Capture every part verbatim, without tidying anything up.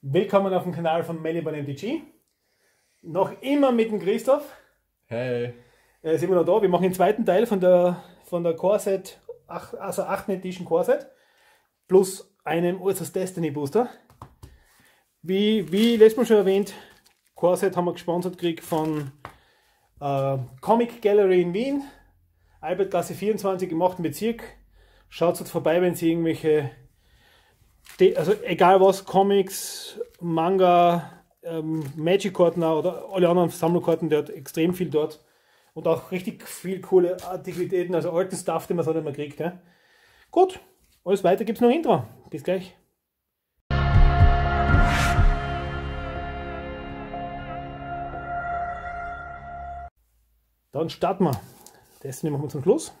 Willkommen auf dem Kanal von MelniboneMTG. Noch immer mit dem Christoph. Hey. Er ist immer noch da. Wir machen den zweiten Teil von der, von der Corset, also acht Edition Corset. Plus einem Urza's Destiny Booster. Wie, wie letztes Mal schon erwähnt, Corset haben wir gesponsert gekriegt von äh, Comic Gallery in Wien. Albertgasse vierundzwanzig im achten Bezirk. Schaut dort vorbei, wenn Sie irgendwelche... Also egal was, Comics, Manga, ähm, Magic-Karten oder alle anderen Sammlerkarten, der hat extrem viel dort. Und auch richtig viel coole Antiquitäten, also alten Stuff, den man so nicht mehr kriegt. Ja. Gut, alles weiter gibt es noch ein Intro. Bis gleich. Dann starten wir. Das nehmen wir zum Schluss.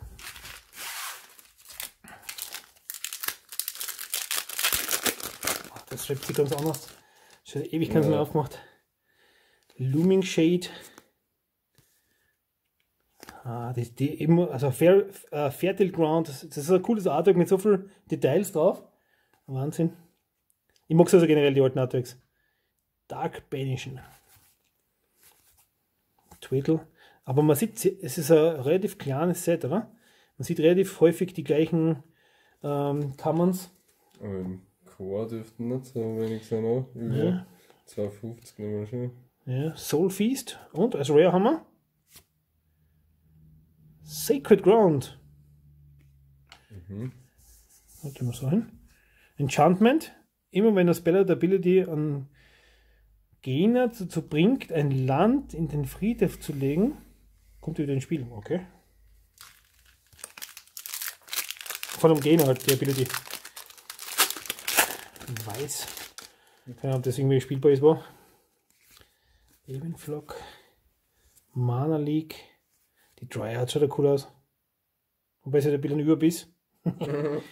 Das schreibt sich ganz anders. Schon ewig keins ja. mehr aufgemacht. Looming Shade. Ah, die, die immer, also Fer, uh, Fertile Ground. Das ist ein cooles Artwork mit so vielen Details drauf. Wahnsinn. Ich mag also generell die alten Artworks. Dark Banishing. Twiddle. Aber man sieht, es ist ein relativ kleines Set, oder? Man sieht relativ häufig die gleichen ähm, Commons. Ähm. Dürften nicht so wenig sein, auch über ja. zwei fünfzig nehmen wir schon. Ja, Soul Feast und als Rare haben wir Sacred Ground. Mhm. Warte mal so hin. Enchantment. Immer wenn der Speller der Ability an Gegner dazu bringt, ein Land in den Friedhof zu legen, kommt wieder ins Spiel. Okay. Von dem Gegner halt die Ability. Weiß. Ich weiß nicht, ob das irgendwie spielbar ist. War. Evenflock. Mana League. Die Dryad schaut ja cool aus. Wobei es ja ein bisschen über ist. Was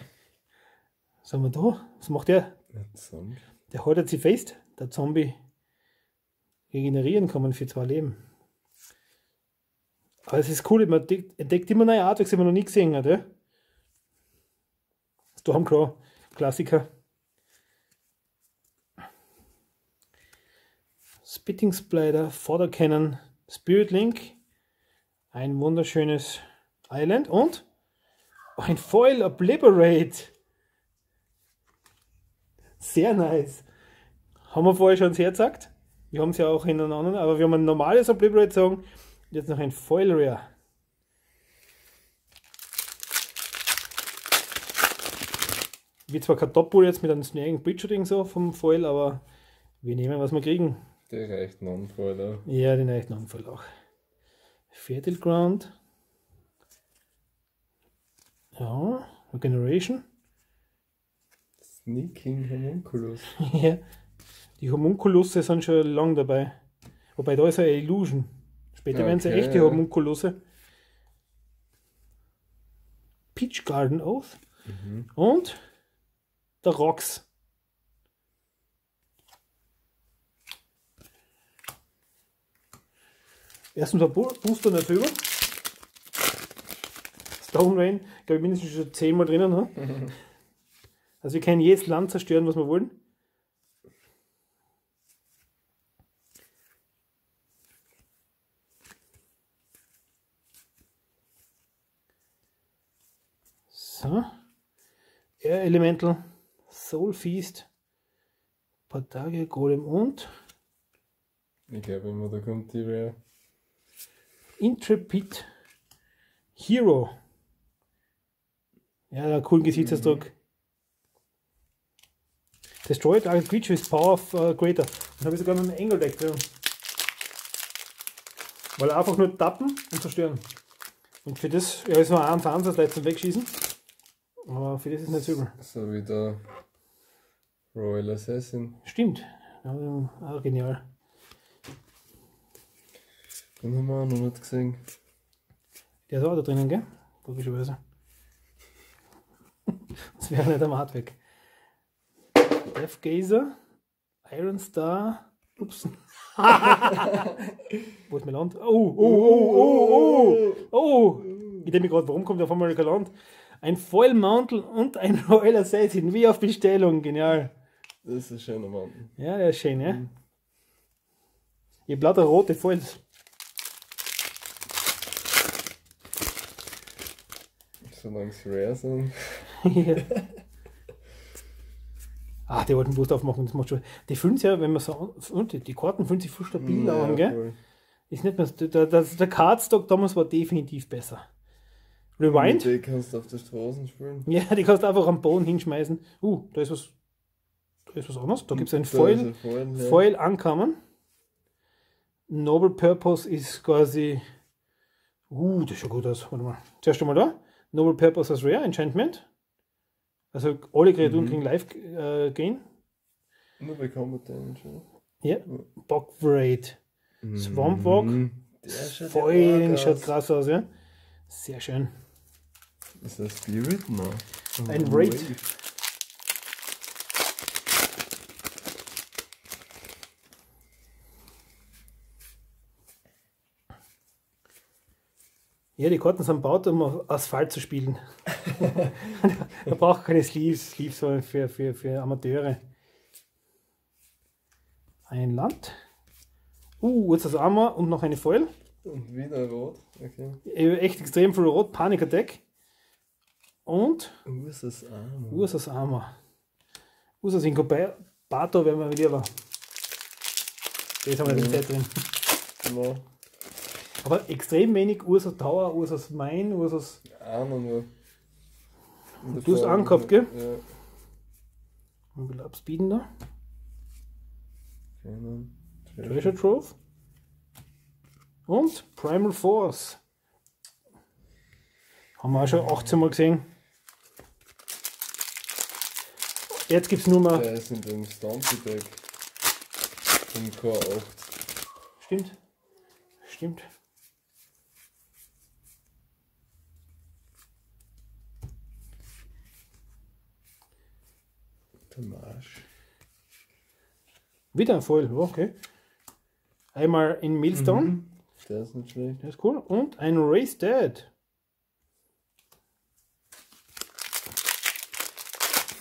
haben wir da? Was macht der? Der, der haltet sich fest. Der Zombie. Regenerieren kann man für zwei Leben. Aber es ist cool, man entdeckt immer neue Artworks, die man noch nie gesehen hat. Ja? Stormcrow. Klassiker. Spitting Spider, Fodder Cannon, Spirit Link, ein wunderschönes Island und ein Foil Obliterate. Sehr nice. Haben wir vorher schon sehr gesagt. Wir haben es ja auch in einem anderen, aber wir haben ein normales Obliterate sagen. Jetzt noch ein Foil Rare. Wie zwar kein Top-Bull jetzt mit einem Sneaking Bridge oder so vom Foil, aber wir nehmen, was wir kriegen. Den rechten Anfall auch. Ja, den rechten Anfall auch. Fertile Ground. Ja, Regeneration. Sneaking Homunculus. Ja, die Homunculusse sind schon lang dabei. Wobei da ist eine Illusion. Später okay, werden sie echte ja. Homunculusse. Peach Garden Oath. Mhm. Und der Rocks. Erstens ein Booster nicht drüber. Stone Rain, glaube ich, mindestens schon zehnmal drinnen. Ne? Mhm. Also, wir können jedes Land zerstören, was wir wollen. So. Air Elemental, Soul Feast, Partage, Golem und. Ich glaube immer, da kommt die Rare. Intrepid Hero. Ja, einen coolen Gesichtsausdruck. Mhm. Destroyed all creature with power of uh, greater. Dann habe ich sogar noch einen Engel Deck drin. Weil einfach nur tappen und zerstören. Und für das, ja, ist nur ein Ansatz letzten wegschießen. Aber für das ist nicht so übel. So wie der Royal Assassin. Stimmt. Ja, auch genial. Den haben wir auch noch nicht gesehen. Der ist auch da drinnen, gell? Logischerweise. Das wäre nicht am Hardweg. Death Gazer, Iron Star, ups. Wo ist mein Land? Oh, oh, oh, oh, oh, oh. Ich denke mir gerade, warum kommt auf einmal kein Land? Ein Foil Mantel und ein Royal Assassin, wie auf Bestellung, genial. Das ist ein schöner Mann. Ja, der ist schön, ja. Mhm. Ich blätter rote voll. Solange sie rare sind. Ja. Ach, die wollten Brust aufmachen, das macht schon. Die fühlen sich ja, wenn man so. Die, die Karten fühlen sich viel stabiler ja, an, gell? Cool. Ist nicht mehr, der, der, der Cardstock damals war definitiv besser. Rewind. Die kannst du auf der Straße spielen. Ja, die kannst du einfach am Boden hinschmeißen. Uh, da ist was. Da ist was anderes. Da gibt es einen Foil. Ein Foil, ja. Foil ankamen. Noble Purpose ist quasi. Uh, das schaut gut aus. Warte mal. Zuerst einmal da. Noble Purpose als Rare Enchantment. Also alle Kreaturen mhm. kriegen live äh, gehen. Nur bei Combat Damage, oder? Ja. Brebree. Mhm. Swamp Walk. Foil schaut krass aus, ja. Sehr schön. Ist das Spirit? No. Oh, ein Raid. Ja, die Karten sind gebaut, um auf Asphalt zu spielen. Da braucht keine Sleeves. Sleeves waren für, für, für Amateure. Ein Land. Uh, Urza's Armor und noch eine Foil. Und wieder rot. Okay. Echt extrem viel rot. Panic Attack. Und Urza's Armor. Urza's Armor. Urza's Inkubator werden wir lieber. Jetzt haben wir die Zeit drin. Wow. Aber extrem wenig Urza's Tower, Urza's Mine, Urza's Armor nur. Du hast angehabt, gell? Ja. Und wir abspeeden da. Treasure Trove. Und Primal Force. Haben wir auch schon achtzehn Mal gesehen. Jetzt gibt es nur mal. Der ist in dem Stampy-Deck. Im K acht. Stimmt. Stimmt. Der Marsch. Wieder ein Foil, okay. Einmal in Millstone. Mhm. Der ist nicht schlecht. Der ist cool. Und ein Race Dead.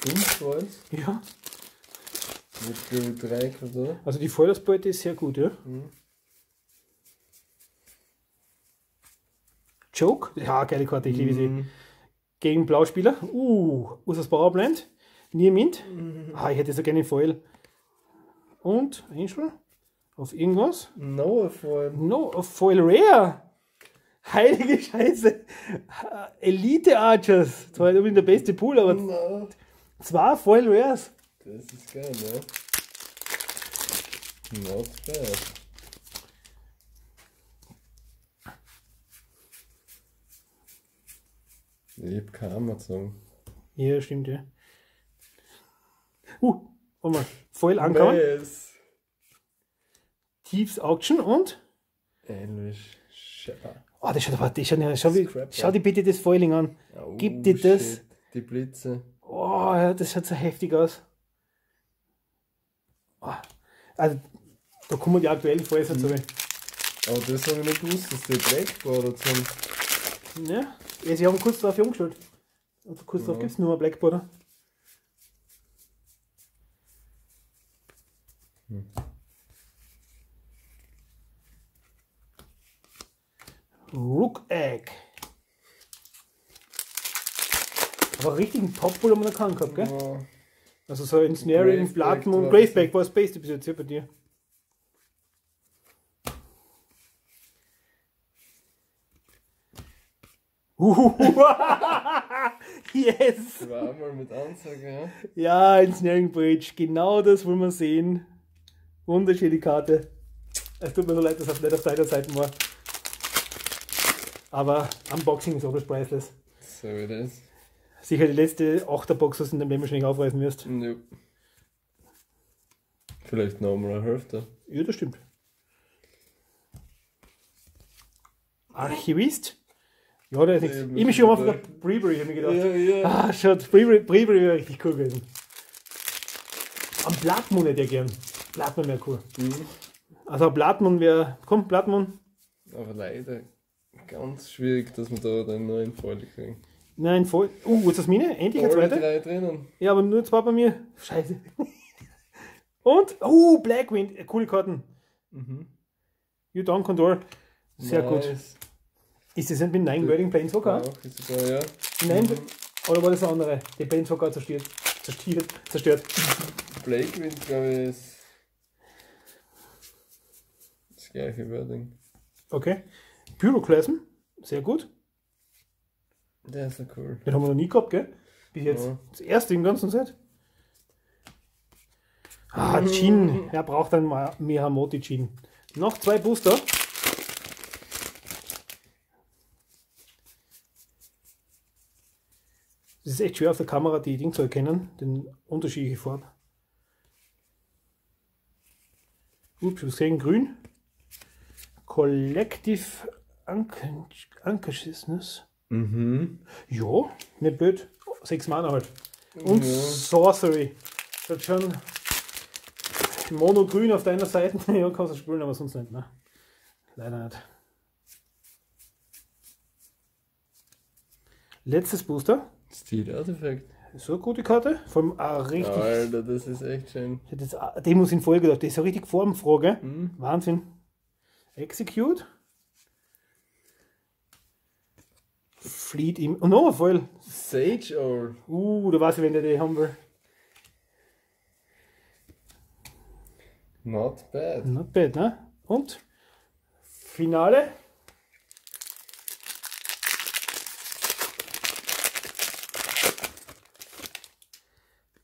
Fünf Foils? Ja. Mit drei Quadrat. Also die Foilsbeute ist sehr gut, ja. Mhm. Joke. Ja, geile Karte, ich liebe mhm. sie. Gegen Blauspieler. Uh, Urza's Powerplant. Niermint. Mhm. Ah, ich hätte so gerne Foil. Und Angel. Auf irgendwas? No Foil. No Foil Rare. Heilige Scheiße. Elite Archers. Zwar nicht unbedingt der beste Pool, aber no. Zwei Foil Rares. Das ist geil, ne? Not bad. Ich hab keine Amazon. Ja, stimmt, ja. Uh, warte mal. Foil ankommen. Nice. Thieves Auction und? Ähnlich. Oh, das schaut aber, das schaut, das schaut, das schau, schau dir bitte das Foiling an. Oh, gib dir das. Die Blitze. Oh, ja, das schaut so heftig aus. Oh, also, da kommen die aktuellen Foils dazu. Mhm. Aber das habe ich nicht gewusst, dass die Blackboarder sind. Ja, ja, sie haben kurz darauf umgestellt. Also kurz ja. darauf gibt es nur mal Blackboarder. Hm. Rook Egg. Aber richtigen Top-Bull haben wir noch keinen gehabt, gell? Ja. Also so Ensnaring, Platmon, Graveback war das Beste bis jetzt hier bei dir. Yes! Ich war einmal mit Ansage, ja? Ja, Ensnaring Bridge, genau das wollen wir sehen. Wunderschöne Karte. Es tut mir so leid, dass das nicht auf deiner Seite war. Aber Unboxing ist auch priceless. So it is. Sicher die letzte Achterbox, was du in deinem Leben schon nicht aufreißen wirst. Nope. Vielleicht noch einmal eine Hälfte. Ja, das stimmt. Archivist? Ja, der ist nichts. Ich mich schon auf der Brebree, hab ich gedacht. Ja, ja. Ah, schaut, Brebree wäre richtig cool gewesen. Am Platmon hätte ich gern. Platmon wäre cool. Mhm. Also Platmon wäre. Komm, Platmon. Aber leider. Ganz schwierig, dass wir da dann neuen Foil kriegen. Nein, Foil. Uh, jetzt das meine? Endlich eine zweite? Alle drei drinnen. Ja, aber nur zwei bei mir. Scheiße. Und, oh, Blackwind, äh, coole Karten. Mhm. You Down Control. Sehr nice. Gut. Ist das ein mit neun-Wording Planeswalker? Ja, ja. Nein, mhm. Oder war das eine andere? Die Planeswalker zerstört. Zerstört. Zerstört. Blackwind, glaube ich, ist das gleiche Wording. Okay. Pyroclasm, sehr gut. Der ist ja cool. Den haben wir noch nie gehabt, gell? Bis jetzt. Ja. Das erste im ganzen Set. Ah, Jin. Er braucht einen Miyamoto Jin. Noch zwei Booster. Es ist echt schwer auf der Kamera die Dinge zu erkennen, den unterschiedliche Farben. Ups, wir sehen grün. Collective Unconsciousness. Mhm. Ja, nicht blöd. Sechs Mana halt. Und ja. Sorcery. Das hat schon Mono-Grün auf deiner Seite. Ja, kannst du spielen, aber sonst nicht. Ne? Leider nicht. Letztes Booster. Steel Artifact. So eine gute Karte. Vor allem auch richtig. Alter, das ist echt schön. Ich hätte jetzt dem muss in Folge gedacht. Das ist eine richtig Formfrage. Mhm. Wahnsinn. Execute. Fleet im. Oh no, voll. Sage Owl. Uh, da weiß ich, wenn der die haben will. Not bad. Not bad, ne? Und? Finale?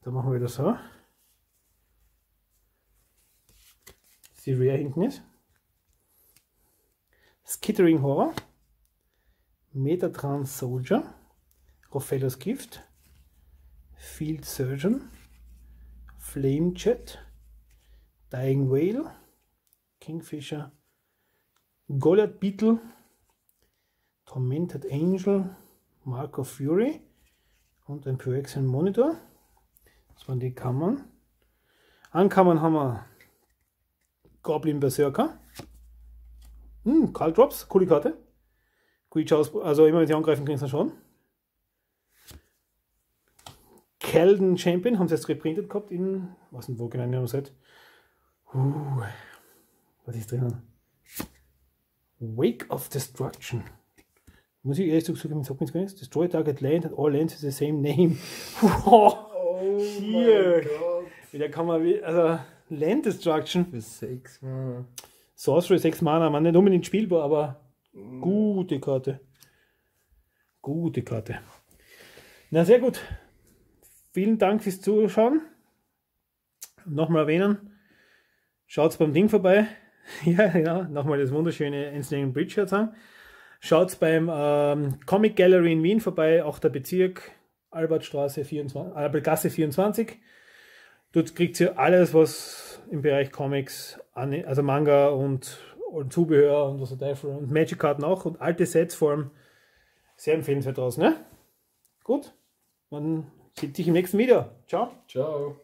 Da machen wir das so. Die Rare hinten ist. Skittering Horror. Metatron Soldier. Rofellos Gift. Field Surgeon. Flame Jet. Dying Whale. Kingfisher. Golad Beetle. Tormented Angel. Mark of Fury. Und ein Pyrexian Monitor. Das waren die Kammern. An Kammern haben wir Goblin Berserker. Hm, Karl Drops, coole Karte. Quietsch aus, also immer wenn sie angreifen, kriegen sie schon. Keldon Champion, haben sie jetzt reprintet gehabt in, was denn wo genau in einem Set. Uh, was ist drinnen? Wake of Destruction. Muss ich ehrlich sagen, ich sag mir jetzt gar nichts. Destroy Target Land and all lands is the same name. Oh hier! Wieder kann man, also Land Destruction. Für sechs Mana. Sorcery sechs Mana, man nicht unbedingt spielbar, aber mm. gute Karte. Gute Karte. Na sehr gut. Vielen Dank fürs Zuschauen. Nochmal erwähnen. Schaut beim Ding vorbei. Ja, genau. Nochmal das wunderschöne Ensnaring Bridge jetzt an. Schaut beim ähm, Comic Gallery in Wien vorbei, auch der Bezirk. Albertstraße vierundzwanzig, Albertgasse vierundzwanzig. Dort kriegt ihr alles, was im Bereich Comics, also Manga und, und Zubehör und was dafür und Magic-Karten auch und alte Sets vor allem. Sehr empfehlenswert draus, ne? Gut, man sieht sich im nächsten Video. Ciao. Ciao.